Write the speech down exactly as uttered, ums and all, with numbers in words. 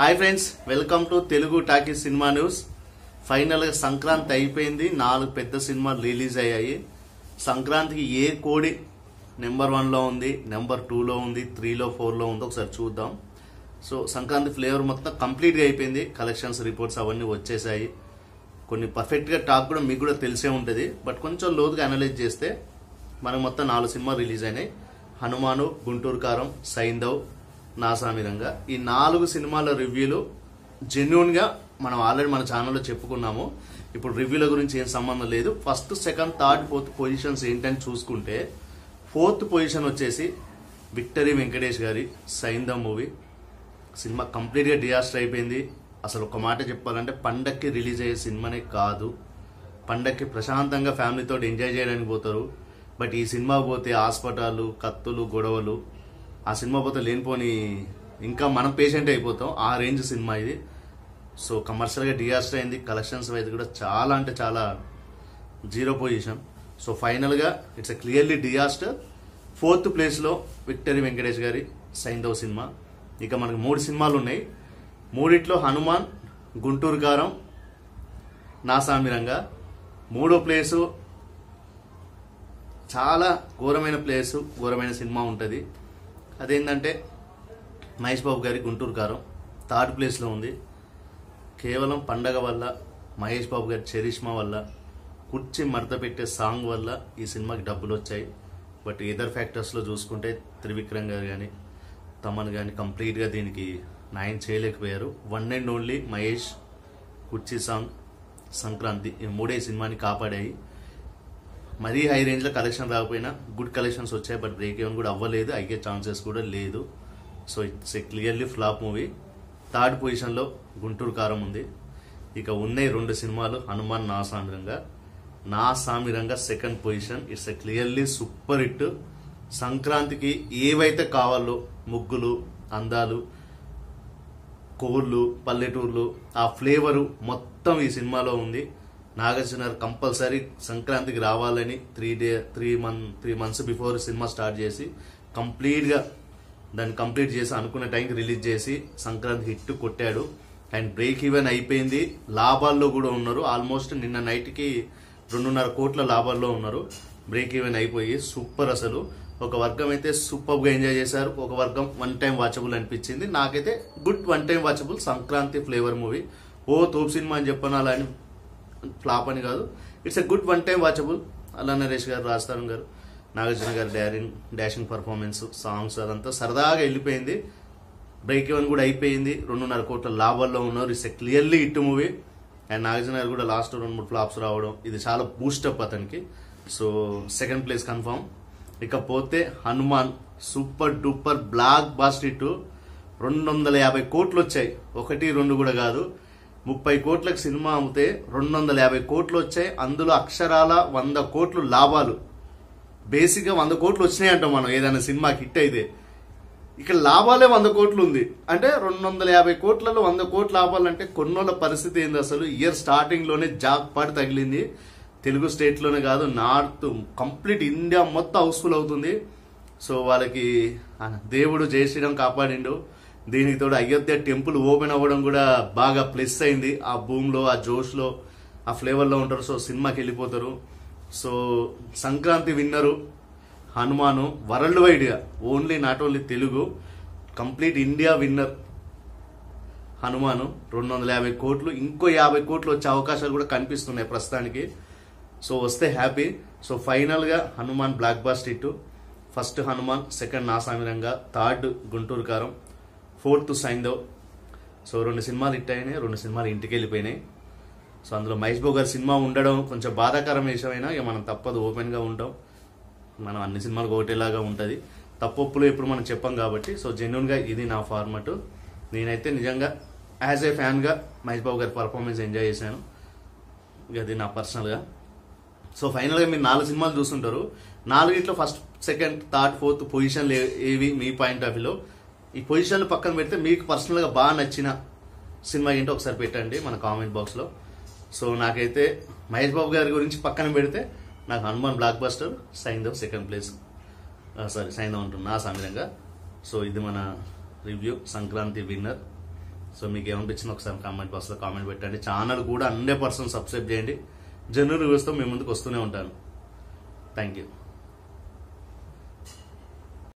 Hi friends welcome to Telugu talkies cinema news. Final Sankranti अयिपोयिंदी, नालुगु पेद्द सिनेमालु रिलीज़ अय्यायि। संक्रांतिकी ये कोडी नंबर वन लो उंदी, नंबर टू लो उंदी, थ्री लो फोर लो उंदी ओकसारि चूद्दाम। सो संक्रांति फ्लेवर मोत्तं कंप्लीट गा अयिपोयिंदी, कलेक्शन्स रिपोर्ट्स अवन्नी वच्चेसायि। कोन्नि पर्फेक्ट गा टाक कूडा मीकु कूडा तेलिसे उंटदी, बट कोंచెం లోతుగా అనలైజ్ చేస్తే మనకు మొత్తం నాలుగు సినిమాలు రిలీజ్ అయినాయి। హనుమాను, గుంటూరు కారం, సైంధవ్, నా సామి రంగా। ఈ నాలుగు సినిమాల రివ్యూలు జెన్యూన్ గా మనం ఆల్రెడీ మన ఛానల్లో చెప్పుకున్నాము। ఇప్పుడు రివ్యూల గురించి ఏం సంబంధం లేదు। First, second, third, fourth positions ఏంటని చూసుకుంటే, ఫోర్త్ పొజిషన్ వచ్చేసి విక్టరీ వెంకటేష్ గారి సైంధవ్ మూవీ। సినిమా కంప్లీట్ గా డిజాస్టర్ అయిపోయింది। అసలు ఒక మాట చెప్పాలంటే పండక్కి రిలీజ్ అయ్యే సినిమానే కాదు, పండక్కి ప్రశాంతంగా ఫ్యామిలీతో ఎంజాయ్ చేయడానికి పోతారు। బట్ ఈ సినిమా పోతే హాస్పిటల్, కత్తులు, గొడవలు, ఆ సినిమా పోతే లేనిపోని ఇంకా మనం పేషెంట్ అయిపోతాం, ఆ రేంజ్ సినిమా ఇది। సో కమర్షియల్గా డిజాస్టర్ అయింది, కలెక్షన్స్ అయితే కూడా చాలా అంటే చాలా జీరో పొజిషన్। సో ఫైనల్గా it's a clearly disaster. Fourth ప్లేస్లో విక్టరీ వెంకటేష్ గారి సైంధవ్ సినిమా। ఇక మనకు మూడు సినిమాలు ఉన్నాయి, మూడిట్లో హనుమాన్, గుంటూరు కారం, నా సామి రంగా। మూడో ప్లేసు చాలా ఘోరమైన ప్లేసు, ఘోరమైన సినిమా ఉంటుంది, అదేంటంటే మహేష్ బాబు గారి గుంటూరు కారం థర్డ్ ప్లేస్లో ఉంది। కేవలం పండగ వల్ల, మహేష్ బాబు గారి చరిష్మా వల్ల, కుర్చీ మడత పెట్టే సాంగ్ వల్ల ఈ సినిమాకి డబ్బులు వచ్చాయి। బట్ ఇదర్ ఫ్యాక్టర్స్లో చూసుకుంటే త్రివిక్రమ్ గారు కానీ, తమన్ కానీ కంప్లీట్గా దీనికి న్యాయం చేయలేకపోయారు। వన్ అండ్ ఓన్లీ మహేష్, కుర్చీ సాంగ్, సంక్రాంతి, ఈ మూడే సినిమాని కాపాడాయి। మరీ హై రేంజ్లో కలెక్షన్ రాకపోయినా గుడ్ కలెక్షన్స్ వచ్చాయి, బట్ బ్రేక్ ఈవెన్ కూడా అవ్వలేదు, అయ్యే ఛాన్సెస్ కూడా లేదు। So it's a clearly flop movie. Third పొజిషన్లో గుంటూరు కారం ఉంది। ఇక ఉన్నాయి రెండు సినిమాలు, హనుమాన్, నా Saami Ranga. Naa Saami Ranga second position, it's a clearly super hit. సంక్రాంతికి ఏవైతే కావాలో, ముగ్గులు, అందాలు, కోళ్ళు, పల్లెటూర్లు, ఆ ఫ్లేవరు మొత్తం ఈ సినిమాలో ఉంది। నాగార్జున కంపల్సరీ సంక్రాంతికి రావాలని three day three month three months before cinema start చేసి కంప్లీట్గా దాన్ని కంప్లీట్ చేసి అనుకున్న టైంకి రిలీజ్ చేసి సంక్రాంతి హిట్ కొట్టాడు అండ్ బ్రేక్ ఈవెన్ అయిపోయింది। లాభాల్లో కూడా ఉన్నారు, ఆల్మోస్ట్ నిన్న నైట్కి రెండున్నర కోట్ల లాభాల్లో ఉన్నారు, బ్రేక్ ఈవెన్ అయిపోయి సూపర్। అసలు ఒక వర్గం అయితే సూపర్గా ఎంజాయ్ చేశారు, ఒక వర్గం వన్ టైం వాచబుల్ అనిపించింది। నాకైతే good one time watchable Sankranti flavour movie. ఓ తోపు సినిమా అని చెప్పనాలా అని, ఫ్లాప్ అని కాదు, it's a good one time watchable. అలా నరేష్ గారు, రాజ్ తరుణ్ గారు, నాగార్జున గారు డారింగ్ డాషింగ్ పర్ఫార్మెన్స్, సాంగ్స్ అదంతా సరదాగా వెళ్ళిపోయింది, బ్రేక్ ఈవెన్ కూడా అయిపోయింది, రెండున్నర కోట్ల లాభాల్లో ఉన్నారు। It's a clearly hit movie and Nagarjuna garu కూడా లాస్ట్ రెండు మూడు ఫ్లాప్స్ రావడం ఇది చాలా బూస్టప్ అతనికి। So second place confirm. ఇకపోతే Hanuman super duper blockbuster hit, రెండు వందల యాభై కోట్లు వచ్చాయి, ఒకటి రెండు కూడా కాదు, ముప్పై కోట్లకు సినిమా అమ్మితే రెండు వందల యాభై కోట్లు వచ్చాయి। అందులో అక్షరాల వంద కోట్లు లాభాలు, బేసిక్గా వంద కోట్లు వచ్చినాయి అంటాం మనం ఏదైనా సినిమాకి హిట్ అయితే, ఇక లాభాలే వంద కోట్లు ఉంది అంటే రెండు వందల యాభై కోట్లలో వంద కోట్లు లాభాలంటే కొన్నోళ్ళ పరిస్థితి ఏంది అసలు। ఇయర్ స్టార్టింగ్లోనే జాక్ పాట్ తగిలింది, తెలుగు స్టేట్లోనే కాదు నార్త్ కంప్లీట్ ఇండియా మొత్తం హౌస్ఫుల్ అవుతుంది। సో వాళ్ళకి దేవుడు జై శ్రీరామ్ కాపాడిండు, దీనికి తోడు అయోధ్య టెంపుల్ ఓపెన్ అవ్వడం కూడా బాగా ప్లస్ అయింది। ఆ భూమిలో, ఆ జోష్లో, ఆ ఫ్లేవర్లో ఉంటారు, సో సినిమాకి వెళ్ళిపోతారు। So Sankranti winner Hanuman, world వైడ్గా only not only Telugu, complete India winner Hanuman, రెండు వందల యాభై కోట్లు, ఇంకో యాభై కోట్లు వచ్చే అవకాశాలు కూడా కనిపిస్తున్నాయి ప్రస్తుతానికి। సో వస్తే హ్యాపీ। సో ఫైనల్గా Hanuman blockbuster hit, first Hanuman, second Naa Saami Ranga, third Guntur కారం, ఫోర్త్ సైంధవ్। సో రెండు సినిమాలు హిట్ అయినాయి, రెండు సినిమాలు ఇంటికి వెళ్ళిపోయినాయి। సో అందులో మహేష్ బాబు గారి సినిమా ఉండడం కొంచెం బాధాకరం విషయమైనా ఇక మనం తప్పదు, ఓపెన్గా ఉంటాం, మనం అన్ని సినిమాలకు ఒకటేలాగా ఉంటుంది, తప్పొప్పులు ఎప్పుడు మనం చెప్పాం కాబట్టి। సో జెన్యున్గా ఇది నా ఫార్మట్। నేనైతే నిజంగా యాజ్ ఏ ఫ్యాన్గా మహేష్ బాబు గారి పర్ఫార్మెన్స్ ఎంజాయ్ చేశాను, అది నా పర్సనల్గా। సో ఫైనల్గా మీరు నాలుగు సినిమాలు చూస్తుంటారు, నాలుగిట్లో ఫస్ట్, సెకండ్, థర్డ్, ఫోర్త్ పొజిషన్లు ఏవి మీ పాయింట్ ఆఫ్ వ్యూలో, ఈ పొజిషన్లు పక్కన పెడితే మీకు పర్సనల్గా బాగా నచ్చిన సినిమా ఏంటో ఒకసారి పెట్టండి మన కామెంట్ బాక్స్లో। సో నాకైతే మహేష్ బాబు గారి గురించి పక్కన పెడితే నాకు Hanuman blockbuster, Saindhav second place, sorry Saindhav అంటున్నా, నా సామి రంగా। సో ఇది మన రివ్యూ సంక్రాంతి విన్నర్ सो मीकु ఏమనిపించింది ఒకసారి కామెంట్ బాక్స్ లో కామెంట్ పెట్టండి ఛానల్ కూడా हंड्रेड परसेंट సబ్స్క్రైబ్ చేయండి జనరల్ రివ్యూస్ తో మీ ముందుకు వస్తూనే ఉంటాను థాంక్యూ।